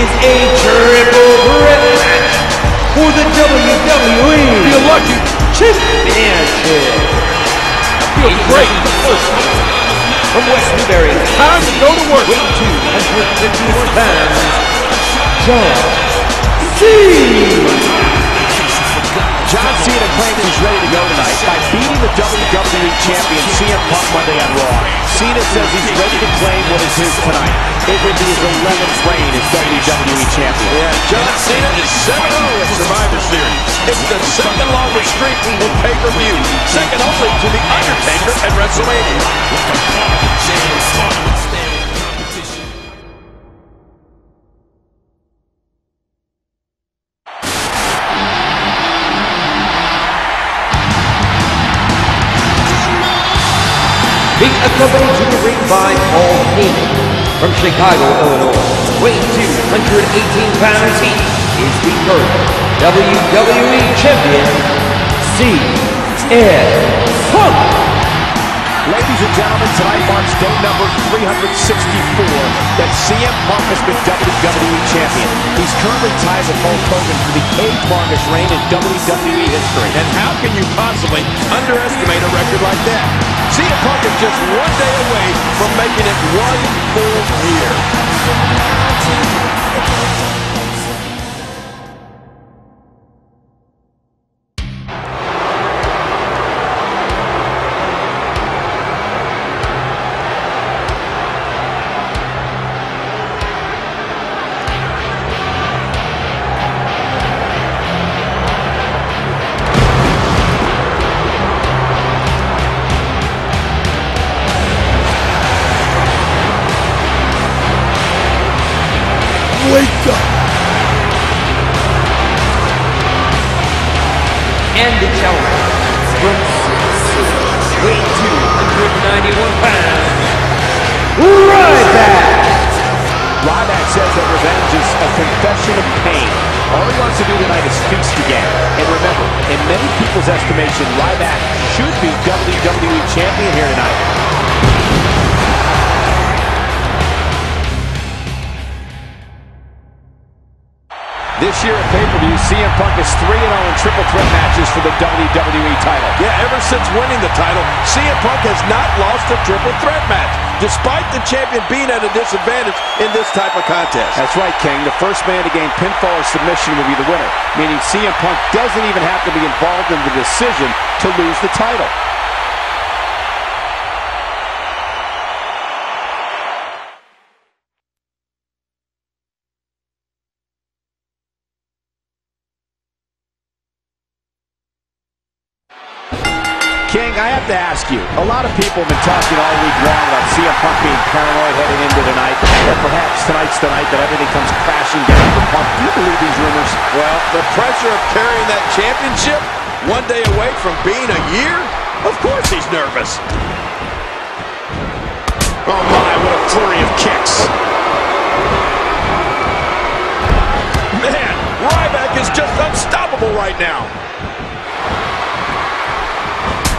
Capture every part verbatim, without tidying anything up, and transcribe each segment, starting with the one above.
is a triple threat match for the W W E. The electric championship. I feel great. The first from West Newbury. Time to go to work. twenty-two fifty-one times. John Cena. John Cena claimed he was ready to go tonight by beating the W W E Champion C M Punk Monday on Raw. Cena says he's ready to claim what is his tonight. It would be his eleventh reign as W W E Champion. Yeah, John Cena is seven and oh at Survivor Series. It's the second longest streak in pay-per-view, second only to The Undertaker at WrestleMania. Being accompanied to the ring by Paul Heyman from Chicago, Illinois. Weighing two hundred eighteen pounds each is the current W W E Champion, C M Punk. Ladies and gentlemen, tonight marks day number three hundred sixty-four that C M Punk has been W W E Champion. He's currently tied with Hulk Hogan for the eighth longest reign in W W E history. And how can you possibly underestimate a record like that? C M Punk is just one day away from making it one full year. And the challenger from weighing two hundred ninety-one pounds, Ryback! Ryback says that revenge is a confession of pain. All he wants to do tonight is feast again. And remember, in many people's estimation, Ryback should be W W E Champion here tonight. This year at pay-per-view, C M Punk is three and oh in triple threat matches for the W W E title. Yeah, ever since winning the title, C M Punk has not lost a triple threat match, despite the champion being at a disadvantage in this type of contest. That's right, King. The first man to gain pinfall or submission will be the winner, meaning C M Punk doesn't even have to be involved in the decision to lose the title. King, I have to ask you, a lot of people have been talking all week long about C M Punk being paranoid heading into tonight, that perhaps tonight's the night that everything comes crashing down for Punk. Do you believe these rumors? Well, the pressure of carrying that championship, one day away from being a year? Of course he's nervous. Oh my, what a flurry of kicks. Man, Ryback is just unstoppable right now.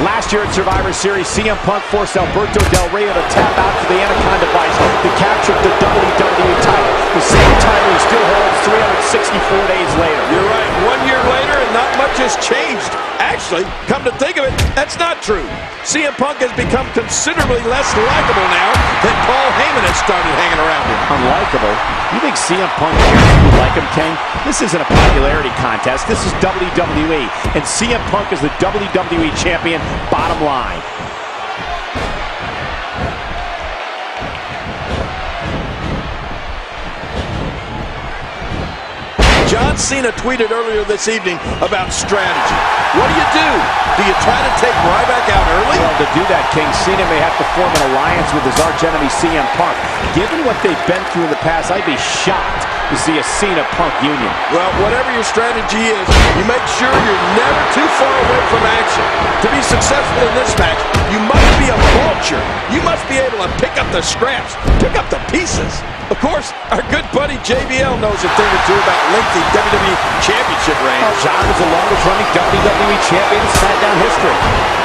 Last year at Survivor Series, C M Punk forced Alberto Del Rio to tap out for the Anaconda device to capture the W W E title. The same title he still holds three hundred sixty-four days later. You're right, one year later and not much has changed. Actually, come to think of it, that's not true. C M Punk has become considerably less likable now than Paul Heyman has started hanging around him. Unlikable? You think C M Punk would like him, King? This isn't a popularity contest. This is W W E, and C M Punk is the W W E Champion, bottom line. John Cena tweeted earlier this evening about strategy. What do you do? Do you try to take Ryback out early? Well, to do that, King, Cena may have to form an alliance with his archenemy C M Punk. Given what they've been through in the past, I'd be shocked to see a Cena Punk union. Well, whatever your strategy is, you make sure you're never too far away from action. To be successful in this match, you must be a full nature. You must be able to pick up the scraps, pick up the pieces. Of course, our good buddy J B L knows a thing or two about lengthy W W E Championship reigns. Oh, John is the longest running W W E Champion in SmackDown history.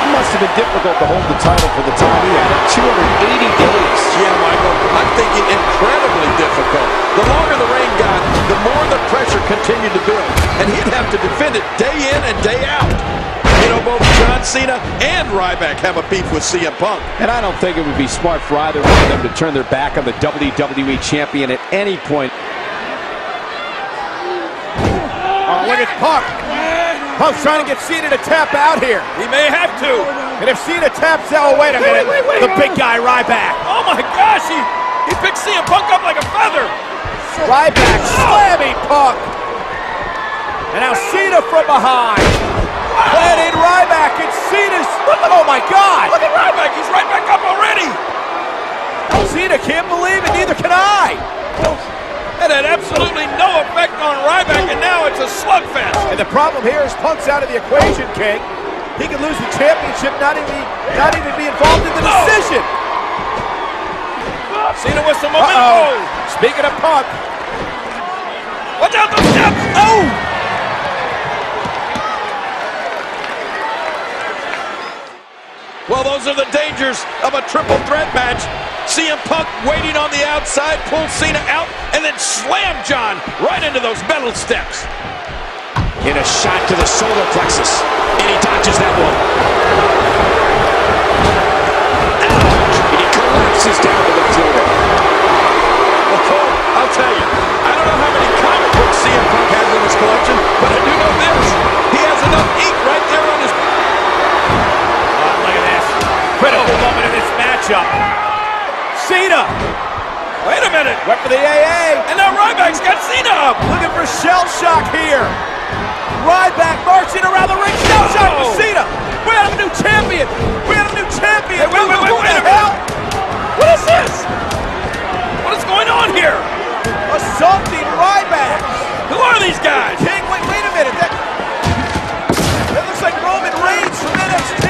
It must have been difficult to hold the title for the time he had it. two hundred eighty days. Yeah, Michael, I'm thinking incredibly difficult. The longer the reign got, the more the pressure continued to build. And he'd have to defend it day in and day out. You know, both John Cena and Ryback have a beef with C M Punk. And I don't think it would be smart for either one of them to turn their back on the W W E Champion at any point. Oh, look at Punk. Punk's trying to get Cena to tap out here. He may have to. And if Cena taps out, oh, wait a minute. Wait, wait, wait, the big guy, Ryback. Oh, my gosh. He, he picked C M Punk up like a feather. Ryback slamming Punk. And now Cena from behind. Planted Ryback, and Cena's, oh my God! Look at Ryback, he's right back up already! Cena can't believe it, neither can I! That had absolutely no effect on Ryback, and now it's a slugfest! And the problem here is Punk's out of the equation, King. He could lose the championship, not even, not even be involved in the decision! Oh. Cena with some momentum! Uh-oh. Speaking of Punk... Watch out those steps! Oh! Well, those are the dangers of a triple threat match. C M Punk waiting on the outside, pulls Cena out, and then slammed John right into those metal steps. Hit a shot to the solar plexus, and he dodges that one. Ouch! And he collapses down to the floor. Okay, I'll tell you, I don't know how many comic books C M Punk has in his collection, but I do know this. He has enough ink right there on his... Critical moment in this matchup. Cena! Wait a minute! Went for the A A! And now Ryback's got Cena up! Looking for shell shock here! Ryback marching around the ring! Shell shock with Cena! We have a new champion! We have a new champion! Hey, wait, wait, wait, wait, wait a minute! What is this? What is going on here? Assaulting Ryback! Who are these guys? King, wait, wait a minute! That, that looks like Roman Reigns from N X T!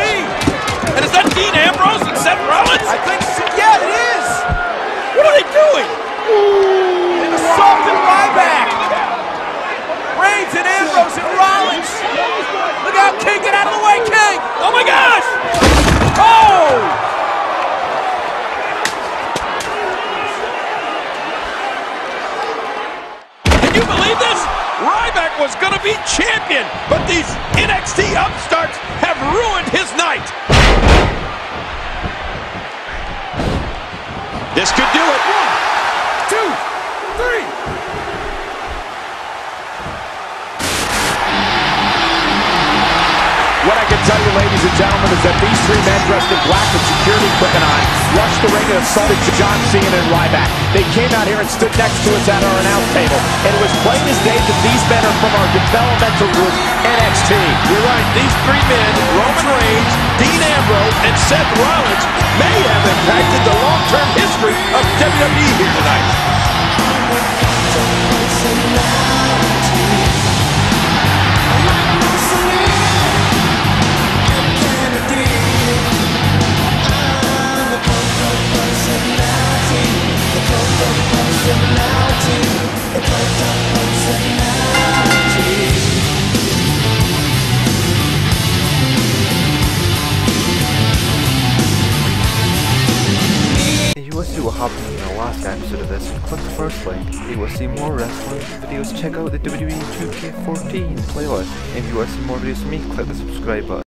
And is that Dean Ambrose and Seth Rollins? I think so. Yeah, it is. What are they doing? Ooh. Assaulted Ryback. Reigns and Ambrose and Rollins. Look out, King. Get out of the way, King. Oh, my gosh. Oh. Can you believe this? Ryback was going to be champion, but these N X T upstarts have ruined his night. This could do it. One, two, three. What I can tell you, ladies and gentlemen, is that these three men dressed in black with security equipment on rushed the ring and assaulted John Cena and Ryback. They came out here and stood next to us at our announce table. And it was plain as day that these men are from our developmental group, N X T. You're right. These three men, Roman Reigns, Dean Ambrose, and Seth Rollins, may have impacted the long-term history of W W E here tonight. If you want to see what happened in the last episode of this, click the first link. If you want to see more wrestling videos, check out the W W E two K fourteen playlist. If you want to see more videos from me, click the subscribe button.